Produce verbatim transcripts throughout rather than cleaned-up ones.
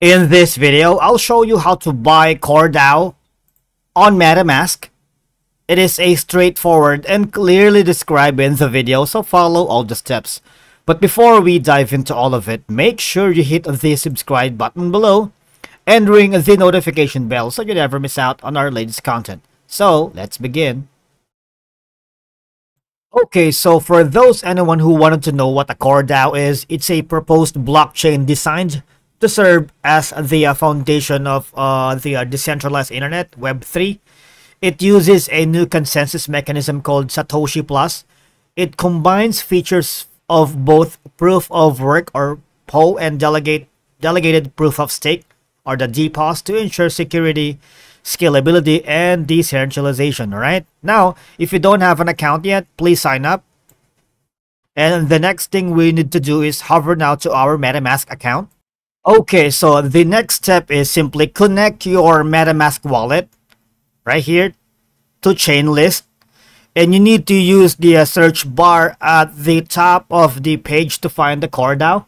In this video, I'll show you how to buy Core DAO on MetaMask. It is a straightforward and clearly described in the video, so follow all the steps. But before we dive into all of it, make sure you hit the subscribe button below and ring the notification bell so you never miss out on our latest content. So let's begin. Okay, so for those anyone who wanted to know what a Core DAO is, it's a proposed blockchain designed to serve as the uh, foundation of uh, the uh, decentralized internet, Web three. It uses a new consensus mechanism called Satoshi Plus. It combines features of both proof of work or P O and delegate, delegated proof of stake or the D P O S to ensure security, scalability, and decentralization. All right. Now, if you don't have an account yet, please sign up. And the next thing we need to do is hover now to our MetaMask account. Okay, so the next step is simply connect your MetaMask wallet right here to Chainlist, and you need to use the uh, search bar at the top of the page to find the Core DAO,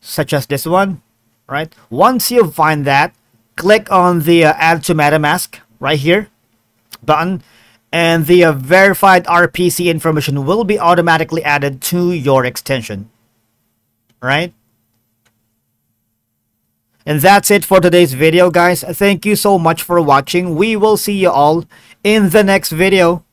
such as this one, right? Once you find that, click on the uh, Add to MetaMask right here button, and the uh, verified R P C information will be automatically added to your extension, right? And that's it for today's video, guys. Thank you so much for watching. We will see you all in the next video.